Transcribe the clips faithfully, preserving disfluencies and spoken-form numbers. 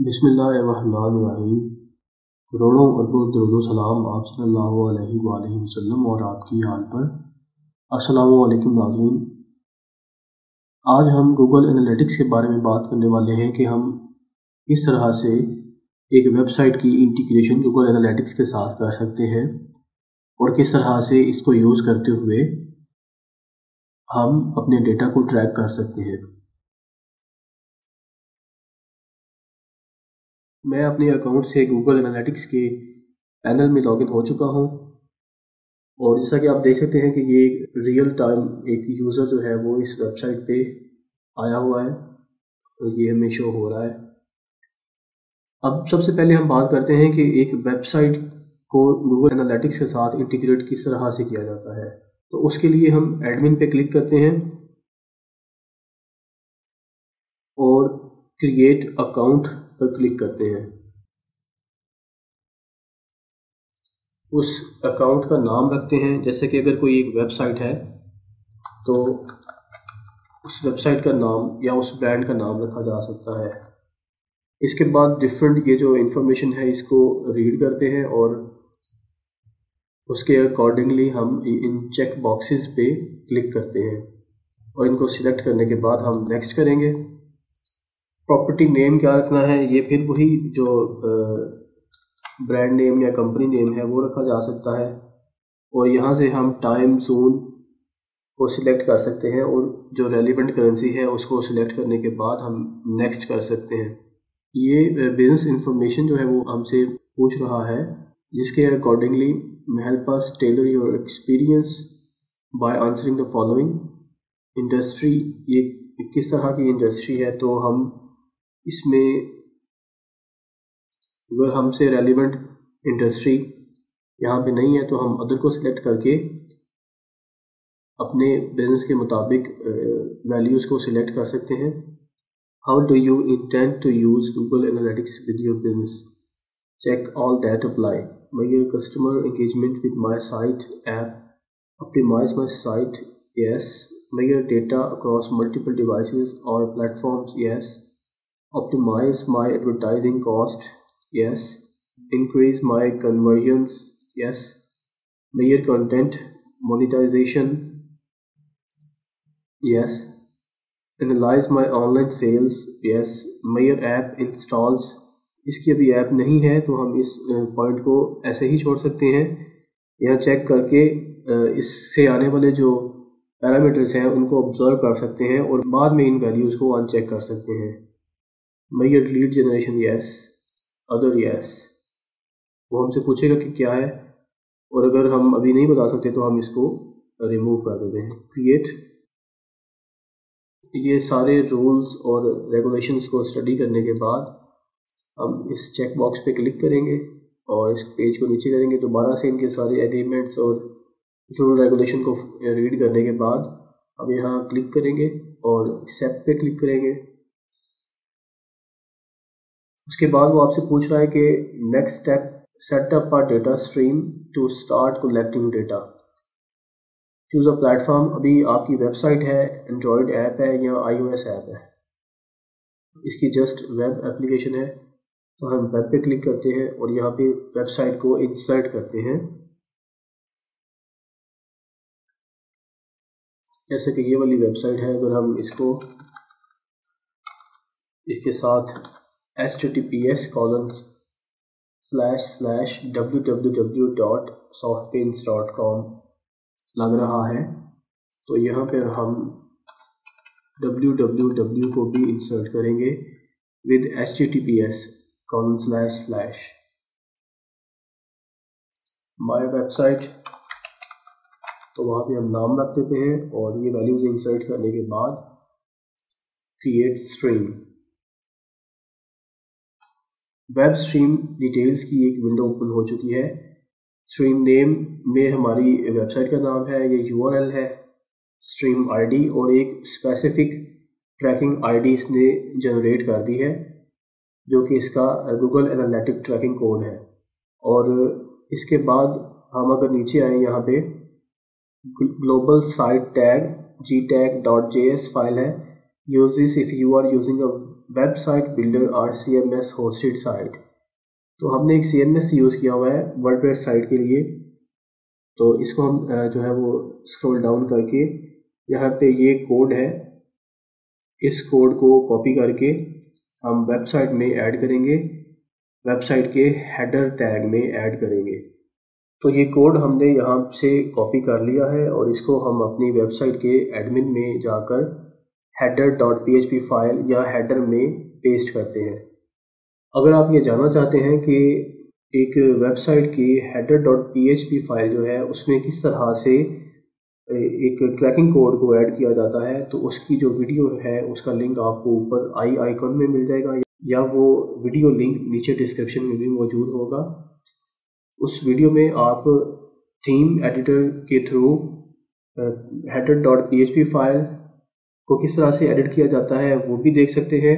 बिस्मिल्लाहिर्रहमानिर्रहीम। करोड़ों अरबों दुरूद व सलाम आप सल्लल्लाहु अलैहि वसल्लम और आपकी आल पर। अस्सलामु अलैकुम नाज़रीन, आज हम गूगल एनालिटिक्स के बारे में बात करने वाले हैं कि हम इस तरह से एक वेबसाइट की इंटीग्रेशन गूगल एनालिटिक्स के साथ कर सकते हैं और किस तरह से इसको यूज़ करते हुए हम अपने डेटा को ट्रैक कर सकते हैं। मैं अपने अकाउंट से गूगल एनालिटिक्स के पैनल में लॉगिन हो चुका हूं और जैसा कि आप देख सकते हैं कि ये रियल टाइम एक यूज़र जो है वो इस वेबसाइट पे आया हुआ है और ये हमें शो हो रहा है। अब सबसे पहले हम बात करते हैं कि एक वेबसाइट को गूगल एनालिटिक्स के साथ इंटीग्रेट किस तरह से किया जाता है। तो उसके लिए हम एडमिन पे क्लिक करते हैं और क्रिएट अकाउंट पर क्लिक करते हैं। उस अकाउंट का नाम रखते हैं, जैसे कि अगर कोई एक वेबसाइट है तो उस वेबसाइट का नाम या उस ब्रांड का नाम रखा जा सकता है। इसके बाद डिफरेंट ये जो इंफॉर्मेशन है इसको रीड करते हैं और उसके अकॉर्डिंगली हम इन चेक बॉक्सेस पे क्लिक करते हैं और इनको सिलेक्ट करने के बाद हम नेक्स्ट करेंगे। प्रॉपर्टी नेम क्या रखना है, ये फिर वही जो ब्रांड नेम या कंपनी नेम है वो रखा जा सकता है और यहाँ से हम टाइम जोन को सिलेक्ट कर सकते हैं और जो रेलिवेंट करेंसी है उसको सिलेक्ट करने के बाद हम नेक्स्ट कर सकते हैं। ये बिजनेस इंफॉर्मेशन जो है वो हमसे पूछ रहा है, जिसके accordingly help us tailor your experience by answering the following. Industry ये किस तरह की इंडस्ट्री है, तो हम इसमें अगर हमसे रेलिवेंट इंडस्ट्री यहाँ पे नहीं है तो हम अदर को सिलेक्ट करके अपने बिजनेस के मुताबिक वैल्यूज़ को सिलेक्ट कर सकते हैं। How do you intend to use Google Analytics with your business, check all that apply my your customer engagement with my site app, optimize my site yes, my your data across multiple devices और platforms yes, optimize my advertising cost yes, increase my conversions yes, measure content monetization yes, analyze my online sales yes, measure app installs। इसकी अभी app नहीं है तो हम इस point को ऐसे ही छोड़ सकते हैं। यहाँ चेक करके इससे आने वाले जो पैरामीटर्स हैं उनको ऑब्जर्व कर सकते हैं और बाद में इन वैल्यूज़ को अनचेक कर सकते हैं। Major lead generation yes, other yes, वो हमसे पूछेगा कि क्या है और अगर हम अभी नहीं बता सकते तो हम इसको रिमूव कर देते हैं। क्रिएट ये सारे रूल्स और रेगुलेशंस को स्टडी करने के बाद हम इस चेक बॉक्स पे क्लिक करेंगे और इस पेज को नीचे करेंगे। दोबारा से इनके सारे एग्रीमेंट्स और रूल रेगुलेशन को रीड करने के बाद हम यहाँ क्लिक करेंगे और एक्सेप्ट पे क्लिक करेंगे। उसके बाद वो आपसे पूछ रहा है कि next step setup a data stream to start collecting data, choose a platform. अभी आपकी वेबसाइट है, एंड्रॉयड ऐप है या आईओएस ऐप है, इसकी जस्ट वेब एप्लीकेशन है तो हम वेब पे क्लिक करते हैं और यहाँ पे वेबसाइट को इंसर्ट करते हैं। जैसे कि ये वाली वेबसाइट है, अगर हम इसको इसके साथ H T T P S colon slash slash W W W dot softpens dot com लग रहा है तो यहाँ पर हम डब्ल्यू डब्ल्यू डब्ल्यू को भी इंसर्ट करेंगे with H T T P S colon slash slash. My website तो वहाँ पे हम नाम रख देते हैं और ये वैल्यूज इंसर्ट करने के बाद create stream. Web stream details की एक विंडो ओपन हो चुकी है। स्ट्रीम नेम में हमारी वेबसाइट का नाम है, ये यूआरएल है, स्ट्रीम आईडी और एक स्पेसिफिक ट्रैकिंग आईडी इसने जनरेट कर दी है जो कि इसका गूगल एनालिटिक ट्रैकिंग कोड है। और इसके बाद हम अगर नीचे आए यहाँ पे global site tag G tag dot J S file है, Use this if you are using a website builder or C M S hosted site. तो हमने एक C M S यूज़ किया हुआ है वर्डप्रेस साइट के लिए, तो इसको हम जो है वो स्क्रॉल डाउन करके यहाँ पे ये कोड है, इस कोड को कॉपी करके हम वेबसाइट में ऐड करेंगे, वेबसाइट के हेडर टैग में ऐड करेंगे। तो ये कोड हमने यहाँ से कॉपी कर लिया है और इसको हम अपनी वेबसाइट के एडमिन में जाकर header.php फाइल या हेडर में पेस्ट करते हैं। अगर आप ये जानना चाहते हैं कि एक वेबसाइट की header.php फाइल जो है उसमें किस तरह से एक ट्रैकिंग कोड को ऐड किया जाता है, तो उसकी जो वीडियो है उसका लिंक आपको ऊपर आई आइकॉन में मिल जाएगा या वो वीडियो लिंक नीचे डिस्क्रिप्शन में भी मौजूद होगा। उस वीडियो में आप थीम एडिटर के थ्रू header.php फाइल को किस तरह से एडिट किया जाता है वो भी देख सकते हैं,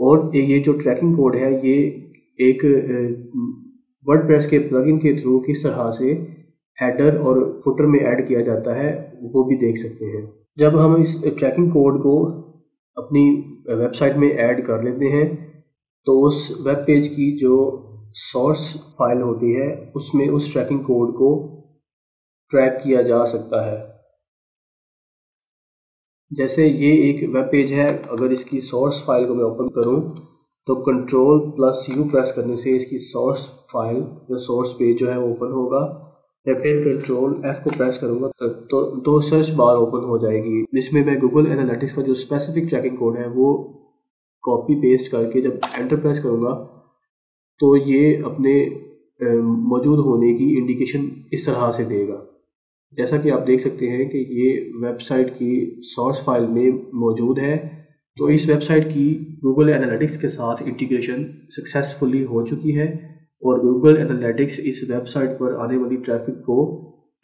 और ये जो ट्रैकिंग कोड है ये एक वर्डप्रेस के प्लगइन के थ्रू किस तरह से हेडर और फुटर में ऐड किया जाता है वो भी देख सकते हैं। जब हम इस ट्रैकिंग कोड को अपनी वेबसाइट में ऐड कर लेते हैं तो उस वेब पेज की जो सोर्स फाइल होती है उसमें उस ट्रैकिंग कोड को ट्रैक किया जा सकता है। जैसे ये एक वेब पेज है, अगर इसकी सोर्स फाइल को मैं ओपन करूं तो कंट्रोल प्लस यू प्रेस करने से इसकी सोर्स फाइल या सोर्स पेज जो है वो ओपन होगा, या फिर कंट्रोल एफ को प्रेस करूंगा तो दो सर्च बार ओपन हो जाएगी, जिसमें मैं गूगल एनालिटिक्स का जो स्पेसिफिक ट्रैकिंग कोड है वो कॉपी पेस्ट करके जब एंटर प्रेस करूंगा तो ये अपने मौजूद होने की इंडिकेशन इस तरह से देगा। जैसा कि आप देख सकते हैं कि ये वेबसाइट की सोर्स फाइल में मौजूद है, तो इस वेबसाइट की गूगल एनालिटिक्स के साथ इंटीग्रेशन सक्सेसफुली हो चुकी है और गूगल एनालिटिक्स इस वेबसाइट पर आने वाली ट्रैफिक को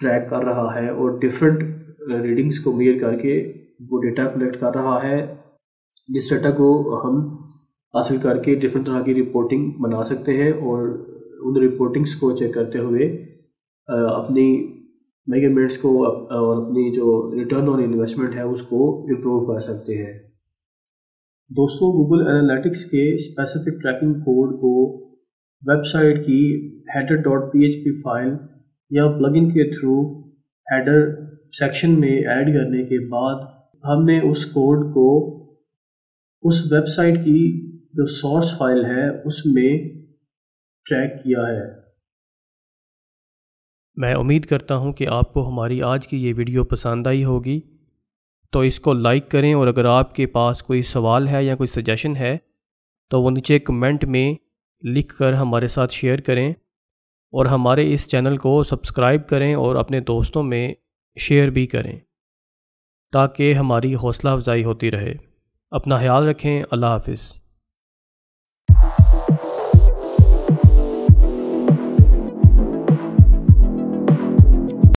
ट्रैक कर रहा है और डिफरेंट रीडिंग्स को मेयर करके वो डेटा कलेक्ट कर रहा है, जिस डाटा को हम हासिल करके डिफरेंट तरह की रिपोर्टिंग बना सकते हैं और उन रिपोर्टिंग्स को चेक करते हुए अपनी मेजरमेंट्स को और अपनी जो रिटर्न ऑन इन्वेस्टमेंट है उसको इम्प्रूव कर सकते हैं। दोस्तों, गूगल एनालिटिक्स के स्पेसिफिक ट्रैकिंग कोड को वेबसाइट की header.php फाइल या प्लगइन के थ्रू हेडर सेक्शन में ऐड करने के बाद हमने उस कोड को उस वेबसाइट की जो सोर्स फाइल है उसमें ट्रैक किया है। मैं उम्मीद करता हूं कि आपको हमारी आज की ये वीडियो पसंद आई होगी, तो इसको लाइक करें और अगर आपके पास कोई सवाल है या कोई सजेशन है तो वो नीचे कमेंट में लिखकर हमारे साथ शेयर करें, और हमारे इस चैनल को सब्सक्राइब करें और अपने दोस्तों में शेयर भी करें ताकि हमारी हौसला अफजाई होती रहे। अपना ख्याल रखें। अल्लाह हाफिज़।